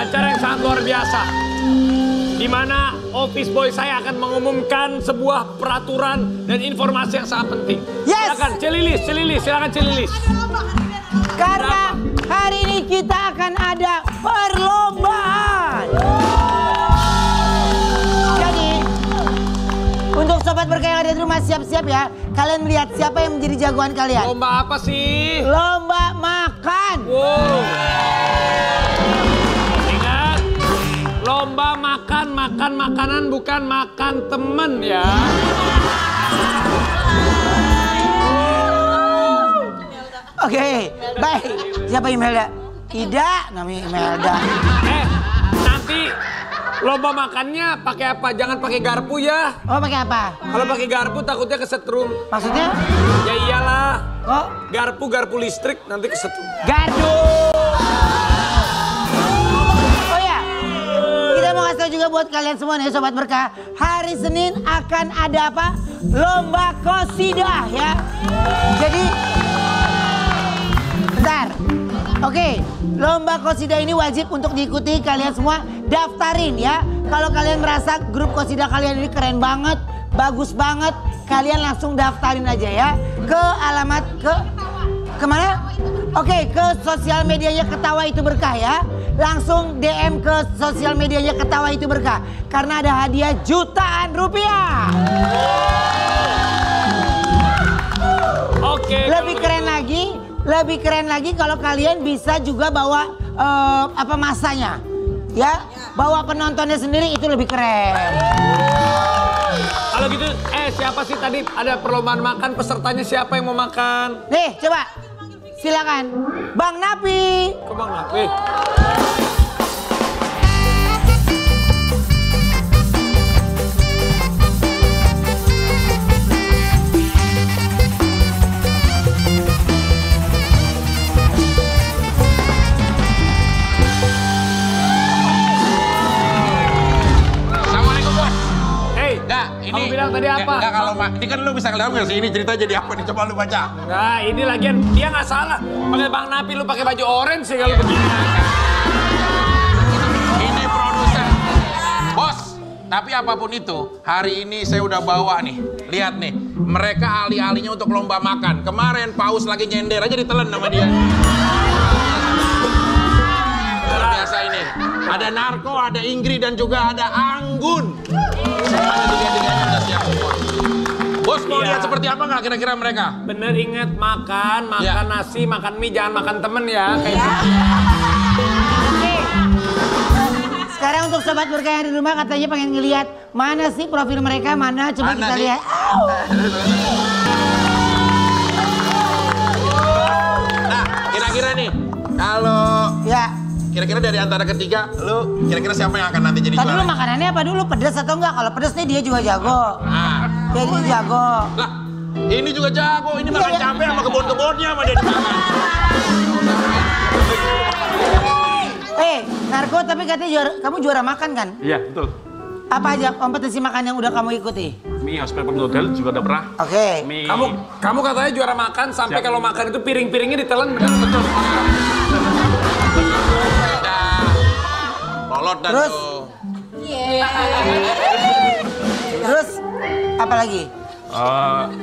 acara yang sangat luar biasa, di mana office boy saya akan mengumumkan sebuah peraturan dan informasi yang sangat penting. Yes. Silakan Celilis, silakan Celilis. Karena hari ini kita akan ada perlombaan. Jadi untuk sobat berkah yang ada di rumah siap-siap ya. Kalian lihat siapa yang menjadi jagoan kalian. Lomba apa sih? Lomba makan. Ingat, lomba makan makanan, bukan makan temen ya. Oke, baik. Siapa Imelda? Tidak, namanya Imelda. Nanti lomba makannya pakai apa? Jangan pakai garpu ya. Oh, pakai apa? Kalau pakai garpu takutnya kesetrum. Maksudnya? Ya iyalah. Oh, garpu listrik nanti kesetrum. Gardu. Oh ya. Kita mau kasih tau juga buat kalian semua nih sobat berkah. Hari Senin akan ada apa? Lomba qasidah ya. Jadi bentar. Oke, lomba qasidah ini wajib untuk diikuti kalian semua, daftarin ya. Kalau kalian merasa grup qasidah kalian ini keren banget, bagus banget, kalian langsung daftarin aja ya. Ke alamat kemana? Oke, ke sosial medianya Ketawa Itu Berkah ya. Langsung DM ke sosial medianya Ketawa Itu Berkah. Karena ada hadiah jutaan rupiah. Oke. Lebih keren lagi kalau kalian bisa juga bawa masanya. Ya, bawa penontonnya sendiri itu lebih keren. Kalau gitu, siapa sih tadi ada perlombaan makan, pesertanya siapa yang mau makan? Nih, coba. Silakan. Bang Napi. Ke Bang Napi. Tadi apa? Enggak, kalau ini kan lu bisa ngeliat gak sih ini cerita jadi apa nih, coba lu baca. Nah ini lagian dia nggak salah, pakai Bang Napi lu pakai baju orange sih kalau begini. Ini produser, bos. Tapi apapun itu, hari ini saya udah bawa nih, lihat nih, mereka alih-alihnya untuk lomba makan. Kemarin paus lagi nyender aja ditelan sama dia. Luar biasa ini. Ada Narko, ada Ingrid dan juga ada Anggun. Bos mau lihat seperti apa nggak kira-kira mereka? Bener, ingat makan nasi, makan mie, jangan makan temen ya. Oke. Sekarang untuk sobat berkah yang di rumah katanya pengen ngelihat mana sih profil mereka, mana coba kita lihat. Nah, kira-kira nih kalau kira-kira dari antara ketiga, lu kira-kira siapa yang akan nanti jadi juara? Tadi lu makanannya apa dulu, pedas atau enggak? Kalau pedas nih dia juga jago. Jadi jago. Lah, ini juga jago. Ini makan capek sama kebon-kebonnya sama dia dimakan. Narko, tapi katanya kamu juara makan kan? Iya, betul. Apa aja kompetisi makan yang udah kamu ikuti? Mie, Hospital Hotel juga udah pernah. Oke. Kamu katanya juara makan sampai kalau makan itu piring-piringnya ditelan, benar betul. Terus, apa lagi?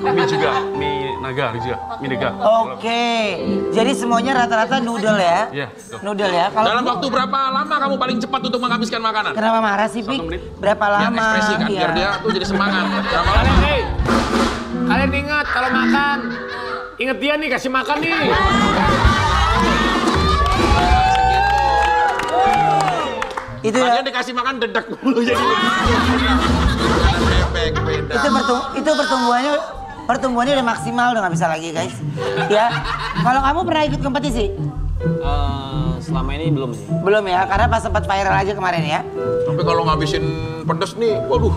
Mie juga, mie naga. Oke, jadi semuanya rata-rata noodle ya? Iya. Noodle ya. Kalau dalam waktu berapa lama kamu paling cepat untuk menghabiskan makanan? Kenapa marah sih, Pik? Berapa lama? Biar ekspresi kan, biar dia tuh jadi semangat. Berapa lama? Kalian ingat kalau makan, inget dia nih, kasih makan nih. Kalian dikasih makan dedek dulu jadi itu pertumbuhannya udah maksimal, udah nggak bisa lagi guys. Ya, kalau kamu pernah ikut kompetisi? Selama ini belum sih. Belum ya, karena pas sempat viral aja kemarin ya. Tapi kalau ngabisin pedes nih, waduh.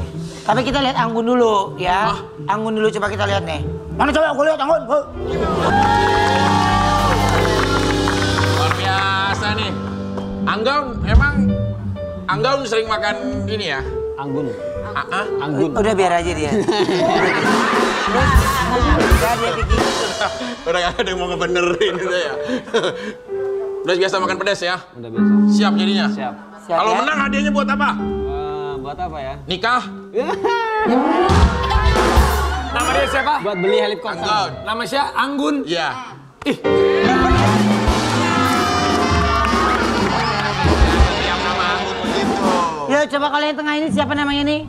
Tapi kita lihat Anggun dulu ya. Anggun dulu coba kita lihat nih. Mana coba aku lihat Anggun. Luar biasa nih. Anggun sering makan ini ya? Anggun. Udah biar aja dia. Udah gak ada yang mau ngebenerin itu ya. Udah biasa makan pedas ya? Udah biasa. Siap jadinya? Siap. Kalau menang hadiahnya buat apa? Buat apa ya? Nikah. Nama dia siapa? Buat beli helikopter. Anggun. Nama siapa? Anggun. Iya. Ih. Siapa nama Anggun begitu? Yo, coba kalau yang tengah ini siapa namanya nih?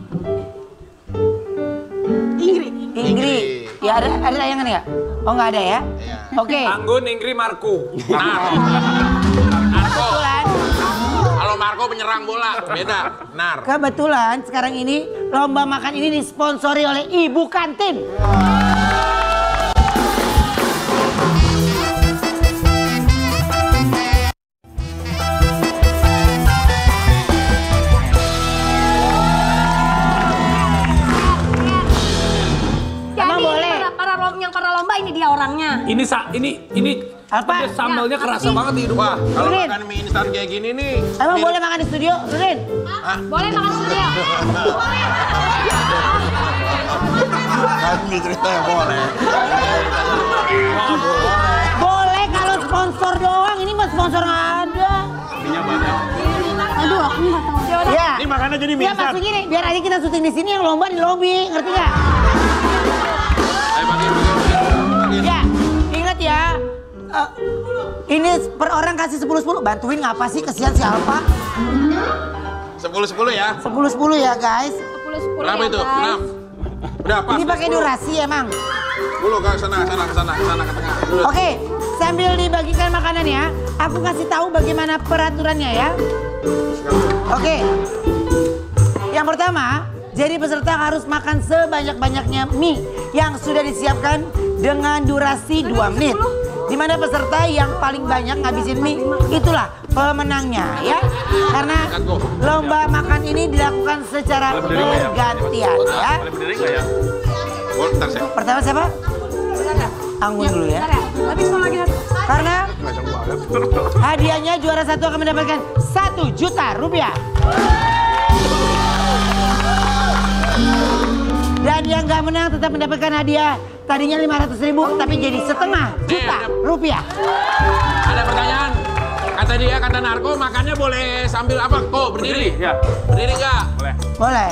Inggri. Ya ada tayangan nggak? Oh nggak ada ya? Iya. Oke. Okay. Anggun, Inggri, Marco. Marco. Kalau Marco penyerang bola, beda. Nar. Kebetulan sekarang ini lomba makan ini disponsori oleh Ibu Kantin. Ini apa? Sambalnya kerasa banget di rumah. Kalau makan mie instan kayak gini nih. Emang boleh makan di studio, Lurin? Boleh makan di studio. Boleh. Kami cerita boleh. Boleh kalau sponsor doang. Ini mah sponsor nggak ada. Minyak banyak. Aduh, aku nggak tahu. Ya. Ini makannya jadi mie instan. Ya maksudnya gini, biar aja kita syuting di sini yang lomba di lobby, ngerti nggak? Ya, ingat ya. Ini per orang kasih 10-10. Bantuin ngapa sih? Kesian si Alfa. 10-10 ya? 10-10 ya guys. 10-10 berapa ya, itu? Guys. 6. Berapa? Ini pakai durasi emang. 10 ke sana ke tengah. Oke, sambil dibagikan makanan ya. Aku kasih tahu bagaimana peraturannya ya. Oke. Yang pertama, jadi peserta harus makan sebanyak-banyaknya mie yang sudah disiapkan dengan durasi 2 menit. Di mana peserta yang paling banyak ngabisin mie itulah pemenangnya ya. Karena lomba makan ini dilakukan secara bergantian ya. Pertama siapa? Anggun dulu ya. Karena hadiahnya juara satu akan mendapatkan 1 juta rupiah. Dan yang nggak menang tetap mendapatkan hadiah. Tadinya 500.000 tapi jadi setengah juta rupiah. Ada pertanyaan. Kata dia, kata Narko, makannya boleh sambil apa? Kok berdiri? Ya. Berdiri nggak? Boleh. Boleh.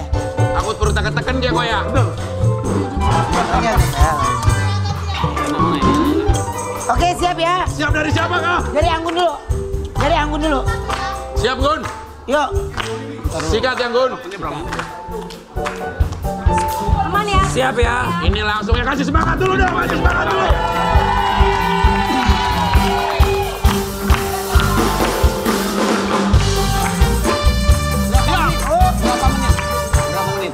Aku perlu teken-teken dia kok ya? Betul. Oke, siap ya? Siap dari siapa kau? Dari Anggun dulu. Siap, Gun? Yuk. Sikat yang Gun. Siap ya. Ini langsungnya kasih semangat dulu dong, kasih semangat dulu. Berapa menit?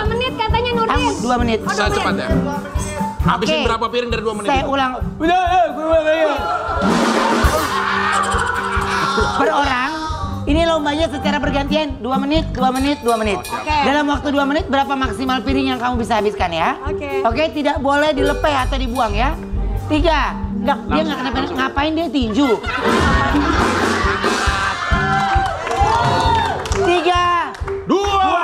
Berapa menit katanya Nurdin? 2 menit. Cepat ya. Habisin berapa piring dari 2 menit? Saya ulang. Berorang. Ini lombanya secara bergantian 2 menit. Okay. Dalam waktu 2 menit berapa maksimal piring yang kamu bisa habiskan ya? Oke. Okay. Tidak boleh dilepeh atau dibuang ya. 3. Nggak, dia nggak kenapa ngapain dia tinju. 3. 2. 1.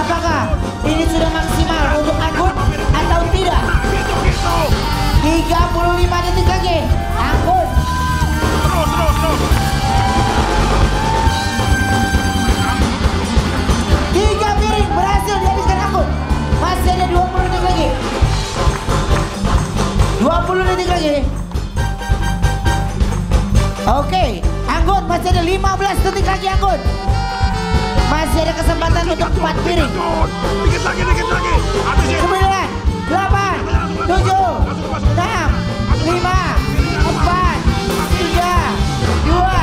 Apakah ini sudah maksimal untuk Anggun atau tidak? Oke, Anggun masih ada 15 detik lagi Anggun. Masih ada kesempatan untuk empat piring. Dikit lagi, dikit lagi. 9, 8, 7, 6, 5, 4, 3, 2,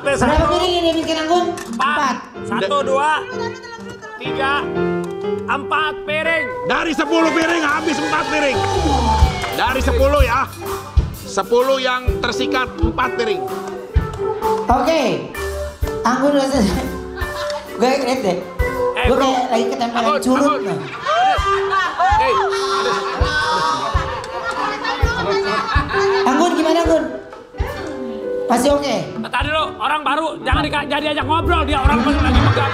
1. Berapa piring ini bikin Anggun? 4. 1, 2, 3, 4 piring. Dari 10 piring habis 4 piring. Dari 10 ya. 10 yang tersikat 4 piring. Oke. Anggun rasa gue lihat deh. Gue kayak lagi ketempelan curut. Anggun gimana Anggun? Pasti oke. Tadi lo orang baru jangan diajak ngobrol, dia orang baru lagi megang.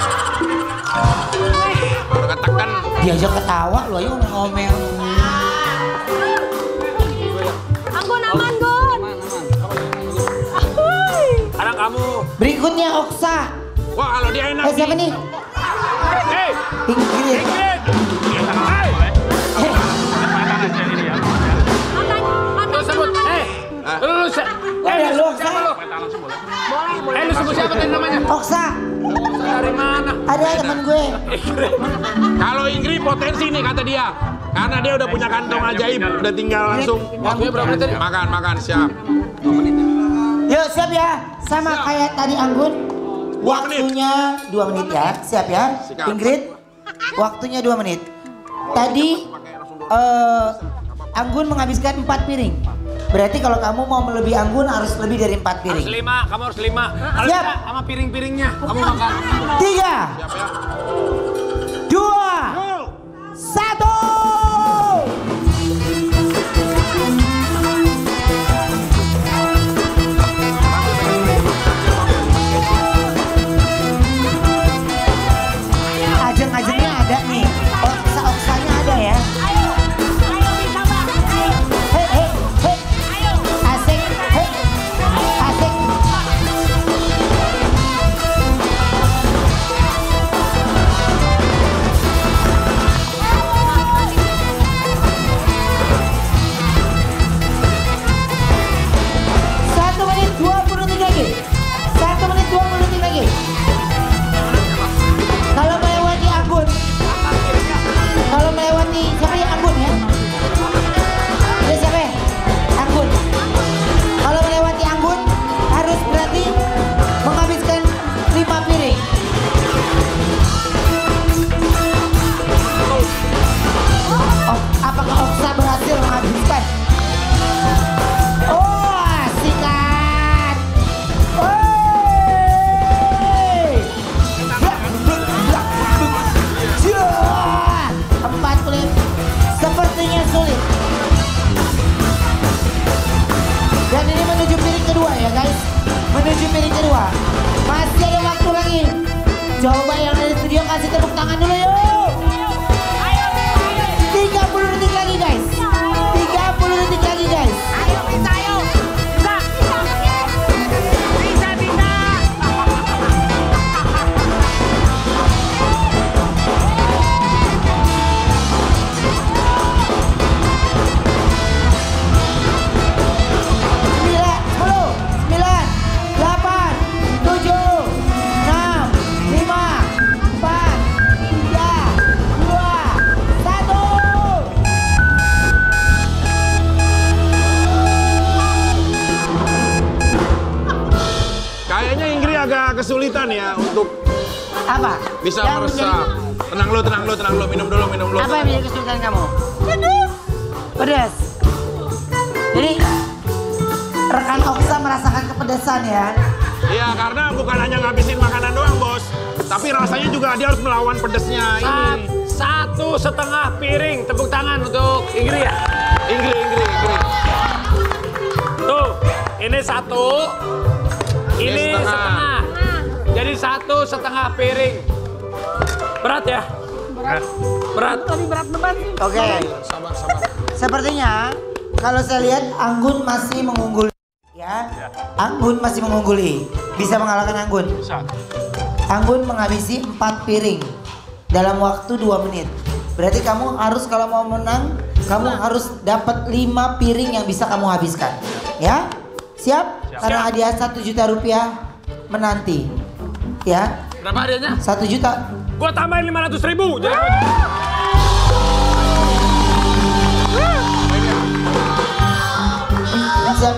Baru ketekan. Dia aja ketawa lo ayo ngomel. Anggun aman Gun. Anak kamu. Berikutnya Oksa. Wah kalau dia enak. Siapa nih? Hei. Inggris. Lu sebut siapa tadi namanya? Oksa. Dari mana? Ada teman gue. Kalau Inggris potensi nih kata dia. Karena dia udah punya kantong ajaib. Udah tinggal langsung. Waktunya berapa menit tadi? Makan, siap. 2 menit. Yuk siap ya. Sama siap. Kayak tadi Anggun. Waktunya 2 menit ya. Siap ya. Inggris. Waktunya 2 menit. Tadi Anggun menghabiskan 4 piring. Berarti kalau kamu mau melebihi Anggun harus lebih dari 4 piring. Harus 5, kamu harus 5. Harus siap. Sama piring-piringnya, kamu makan. 3, 2, 1. Ajeng-ajengnya ada nih, oksa-oksanya ada ya. Menuju piring kedua. Masih ada waktu lagi. Coba yang ada di studio kasih tepuk tangan dulu yuk. 30 detik lagi guys. 30 detik lagi guys. Ayo bisa yuk. Kesulitan ya untuk apa? Bisa meresap. Tenang lu, minum dulu. Apa yang menjadi kesulitan kamu? Pedas. Jadi rekan Oksa merasakan kepedasan ya. Iya, karena bukan hanya ngabisin makanan doang, Bos. Tapi rasanya juga dia harus melawan pedasnya ini. 1,5 piring. Tepuk tangan untuk Inggris ya. Inggris. Tuh, ini 1. Ini setengah. Jadi 1,5 piring. Berat ya? Berat. Tadi berat beban. Oke. Sabar. Sepertinya kalau saya lihat Anggun masih mengungguli ya. Anggun masih mengungguli. Bisa mengalahkan Anggun. Bisa. Anggun menghabisi 4 piring dalam waktu 2 menit. Berarti kamu harus, kalau mau menang, kamu harus dapat 5 piring yang bisa kamu habiskan. Ya? Siap? Siap. Karena hadiah 1 juta rupiah menanti. Ya? Berapa hadiahnya? 1 juta. Gua tambahin 500.000. Siap.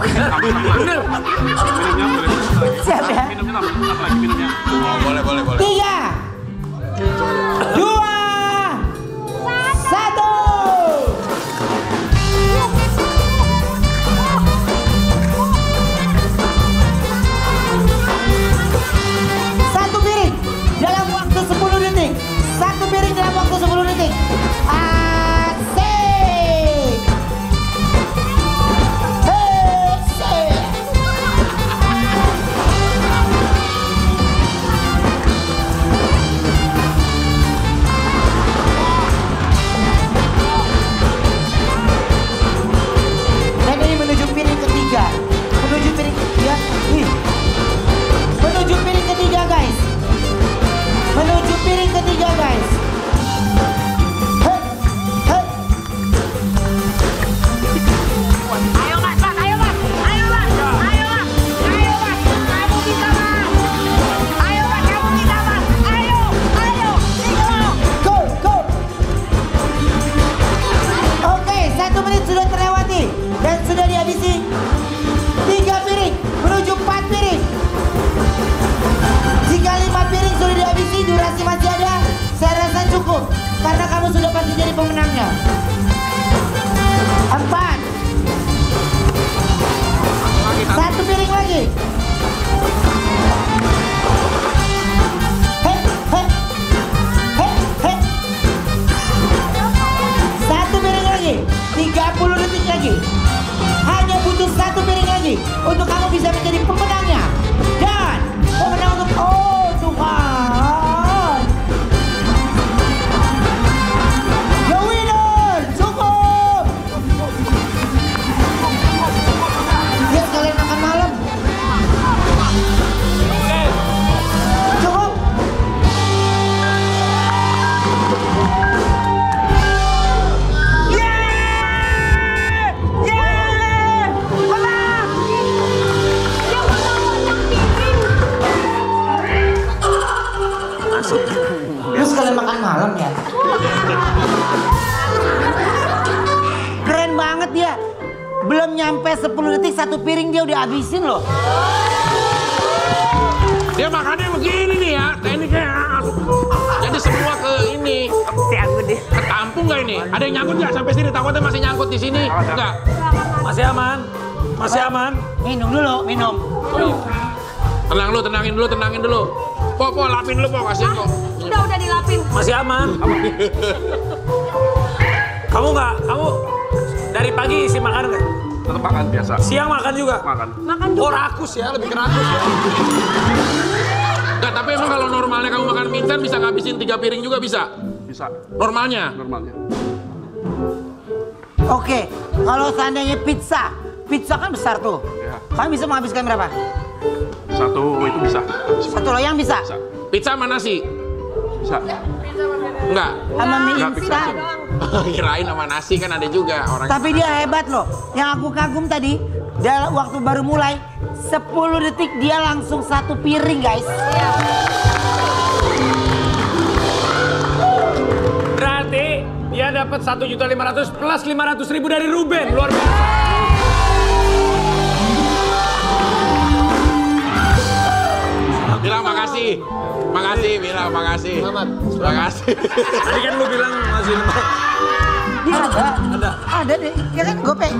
Oke. Siap ya? Boleh. 3, 2, 1. Satu piring dalam waktu 10 detik. Asik. Asik. Dan ini menuju piring ketiga. Menuju piring ketiga guys. Karena kamu sudah pasti jadi pemenangnya. 4. Satu piring lagi. Satu piring lagi. 30 detik lagi. Hanya butuh 1 piring lagi untuk kamu bisa menjadi pemenangnya. Dan pemenang untuk oh Tuhan. Keren banget dia. Belum nyampe 10 detik 1 piring dia udah habisin loh. Dia makannya begini nih ya. Ini kayak jadi semua ke ini. Ketampung gak ini? Ada yang nyangkut gak sampai sini? Takutnya masih nyangkut di sini. Enggak. Masih aman. Minum dulu. Tenangin dulu. Pok, lapin dulu pok, kasihin pok. Udah dilapin. Masih aman. Kamu dari pagi isi makan nggak? Tetap makan biasa. Siang makan juga? Makan juga. Oh rakus ya, lebih kerakus ya. Nggak, tapi emang kalau normalnya kamu makan mintan bisa ngabisin 3 piring juga bisa? Bisa. Normalnya? Oke, kalau seandainya pizza kan besar tuh. Ya. Kamu bisa menghabiskan berapa? 1 itu bisa. 1 loyang bisa? Bisa. Pizza sama nasi? Bisa. Enggak. Sama mie instan. Kirain sama nasi kan ada juga orang. Tapi dia hebat loh. Yang aku kagum tadi, waktu baru mulai 10 detik dia langsung 1 piring, guys. Berarti dia dapat 1.500.000 plus 500.000 dari Ruben. Luar biasa. Bilang makasih, bilang makasih. Selamat. Makasih. Tadi kan lu bilang makasih. Ada deh. Iya kan gope.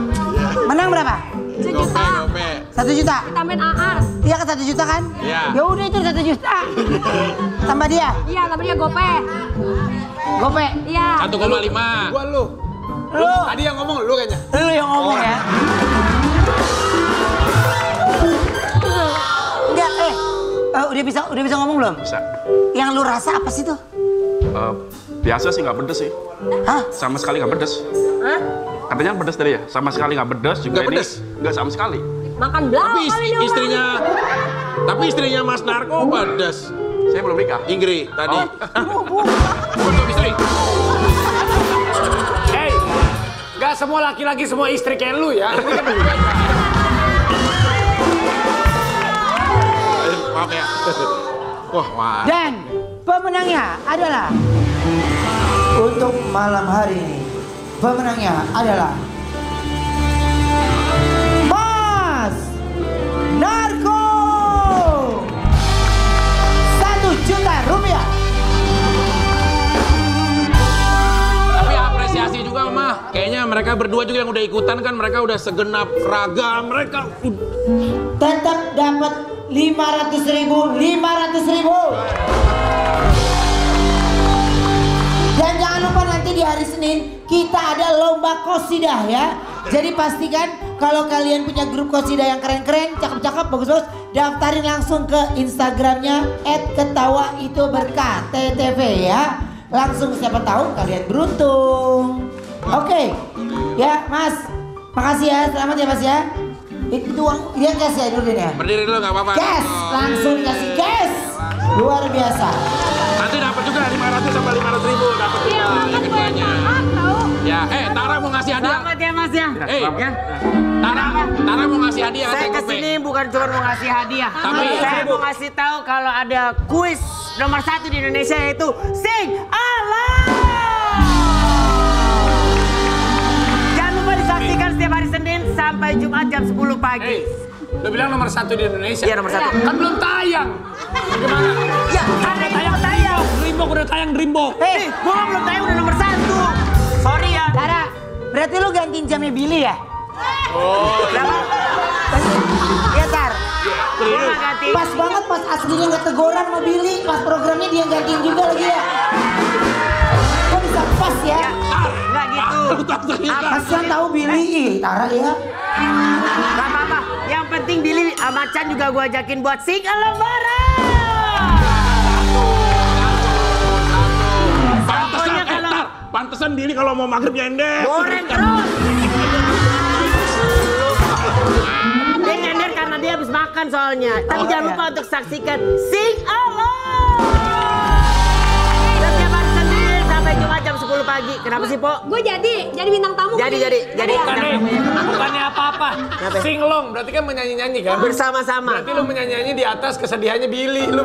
Menang berapa? 1 juta. Gope. 1 juta. Tambahin AR. Iya kan 1 juta kan? Iya. Ya udah itu 1 juta. Tambah dia? Iya, tambah dia gope. Gope. Iya. 1,5. Gua lu. Tadi yang ngomong lu kayaknya. Lu yang ngomong ya. Udah bisa ngomong belum? Bisa. Yang lu rasa apa sih tuh? Biasa sih, nggak pedes sih. Hah? Sama sekali nggak pedes. Hah? Katanya pedes tadi ya? Sama sekali nggak pedes juga ini. Nggak sama sekali. Makan belakang. Tapi istrinya Mas Narko pedes. Saya belum nikah. Inggris tadi. Oh. Untuk istri. Hey, nggak semua laki-laki semua istri kayak lu ya. Ini kan bukan. Maaf ya. Wah, maaf. Dan pemenangnya adalah untuk malam hari ini. Pemenangnya adalah Mas Narko Rp1.000.000. Tapi apresiasi juga, Mah. Kayaknya mereka berdua juga yang udah ikutan kan, mereka udah segenap raga mereka. Tetap dapat 500.000. Dan jangan lupa nanti di hari Senin kita ada lomba qosidah ya. Jadi pastikan kalau kalian punya grup qosidah yang keren-keren, cakep-cakep, bagus-bagus, daftarin langsung ke Instagramnya @ketawaituberkah TTV ya. Langsung, siapa tahu kalian beruntung. Oke. Ya, Mas. Makasih ya, selamat ya, Mas ya. Itu uang dia cash ya, Nurdin ya. Berdiri dulu nggak apa-apa. Cash, langsung kasih cash. Luar biasa. Nanti dapat juga 500 sampai 500.000 dapat juga. Ya, Tara mau ngasih hadiah. Selamat ya, Mas ya. Tara mau ngasih hadiah. Saya kesini bukan cuma mau ngasih hadiah, tapi saya mau ngasih tahu kalau ada kuis nomor 1 di Indonesia, yaitu Sing Allah. Jangan lupa disaksikan setiap hari Senin sampai Jumat jam 10 pagi. Lo bilang nomor 1 di Indonesia? Iya, nomor 1. Kan belum tayang. Gimana? Ya, ada tayang. Rimbok udah tayang, Rimbok. Gua belum tayang udah nomor 1. Sorry ya. Tara, berarti lu gantiin jamnya Billy ya? Oh. Kenapa? Iya, Tar. Pas banget pas aslinya nggak teguran sama Billy, pas programnya dia gantiin juga lagi ya. Kok bisa pas ya? Nggak gitu. Kasian tahu Billy, Tara ya. Nggak apa-apa. Yang penting Billy sama Chan juga gua ajakin buat Sing Allah. Pantesan Billy kalau mau maghrib nyender. Goreng terus. Dia nyender karena dia habis makan soalnya. Tapi jangan lupa untuk saksikan Sing Allah. Setiap hari Senin sampai Jumat jam 10 pagi. Kenapa sih, Po? Gue jadi bintang tamu. Jadi. Bukannya apa-apa. Sing long, berarti kan menyanyi-nyanyi kan? Bersama-sama. Berarti lu menyanyi-nyanyi di atas kesedihannya Billy. Lu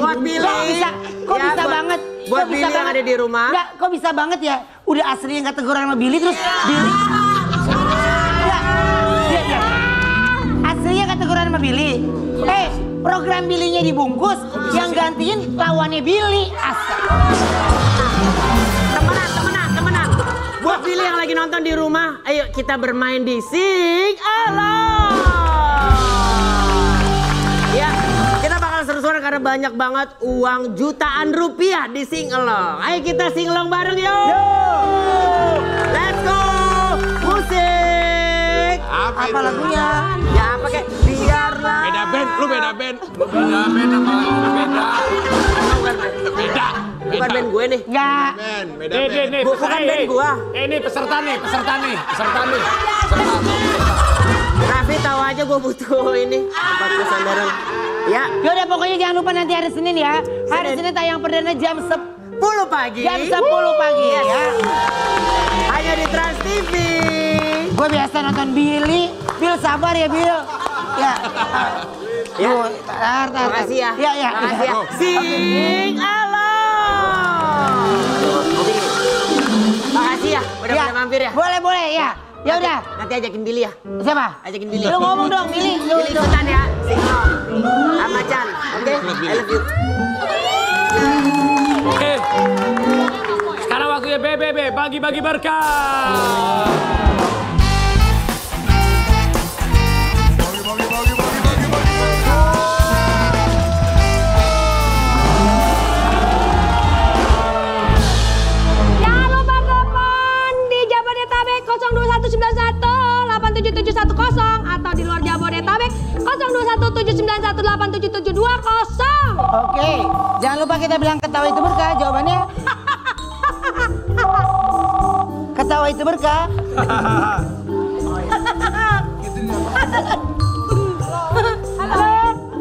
buat Billy, kok bisa banget buat Billy yang ada di rumah. Enggak, kok bisa banget ya, udah asli yang kategorian sama Billy terus Billy. Iya. Aslinya kategorian sama Billy. Program Billy-nya dibungkus, yang gantiin lawannya Billy. Temenan. Buat Billy yang lagi nonton di rumah, ayo kita bermain di Sing Allah. Seru-seruan karena banyak banget uang jutaan rupiah di Sing Along. Ayo kita Sing Along bareng yo. Let's go. Musik. Apa lagunya? Ya pakai biarlah. Beda band Bukan band gue nih. Enggak. Beda band. Bukan band gua. Ini peserta nih. Tapi tahu aja gue butuh ini tempat kesandaran. Ya, yaudah pokoknya jangan lupa nanti hari Senin ya. Hari Senin tayang perdana jam 10 pagi. Jam 10 pagi ya. Hanya di TRANS TV. Gue biasa nonton Billy. Bill sabar ya, Bill. Ya. Makasih ya. Makasih ya. Sing Allah. Makasih ya, udah mampir ya. Boleh ya. Ya udah, nanti ajakin Billy ya. Siapa? Ajakin Billy. Lu ngomong dong, Billy. Billy ikutan ya. Sama Chan, oke? I love you. Oke. Sekarang waktunya BBB, bagi-bagi berkah. Jangan lupa telepon di Jabodetabek 0219187710 atau di luar Jabodetabek 0217918770. Oke, jangan lupa kita bilang ketawa itu berkah. Jawabannya ketawa itu berkah.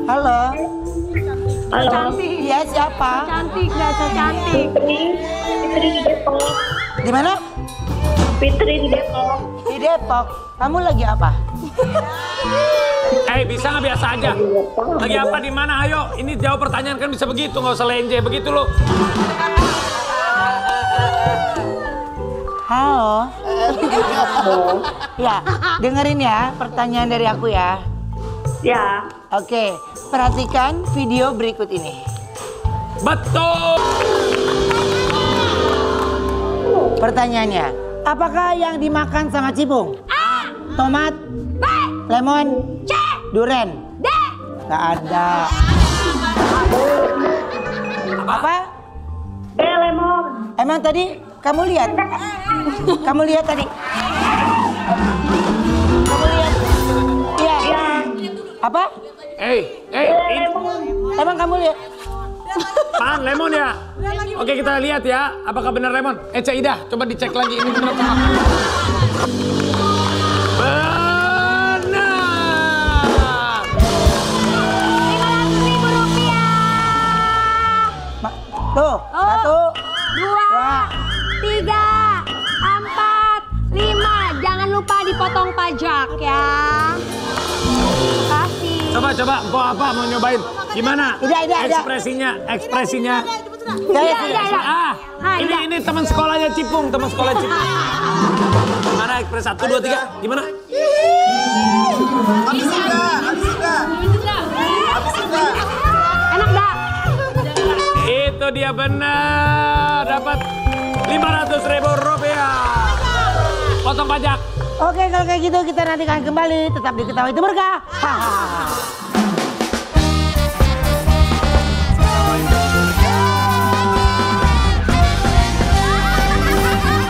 Halo. Halo. Cantik. Iya, siapa? Cantik, bahasa cantik. Fitri di Depok. Di mana? Fitri di Depok. Di Depok. Kamu lagi apa? Bisa nggak biasa aja? Lagi apa di mana? Ayo, ini jawab pertanyaan kan bisa begitu, nggak usah lenje begitu lo. Halo. Ya, dengerin ya pertanyaan dari aku ya. Ya. Oke, perhatikan video berikut ini. Betul. Pertanyaannya, apakah yang dimakan sama cipung? A. Tomat. B. Lemon. C. Duren. D. Nggak ada. Apa? B. Lemon. Emang tadi kamu lihat? Kamu lihat tadi? Kamu lihat? Iya. Ya. Apa? Emang kamu lihat? Pan lemon ya? Oke, kita lihat ya. Apakah benar lemon? Caidah, coba dicek lagi ini benar apa? Benar. Rp500.000. Tuh, 1, 2, 3, 4, 5. Jangan lupa dipotong pajak ya. Kasih. Coba apa mau nyobain? Gimana? Ekspresinya. Iya. Ini teman sekolahnya Cipung, teman sekolah Cipung. Mana ekspres 1, 2, 3? Gimana? Habis enggak? Enak enggak? Itu dia benar. Dapat Rp500.000. Potong pajak. Oke, kalau kayak gitu kita nantikan kembali tetap di Ketawa Itu Berkah.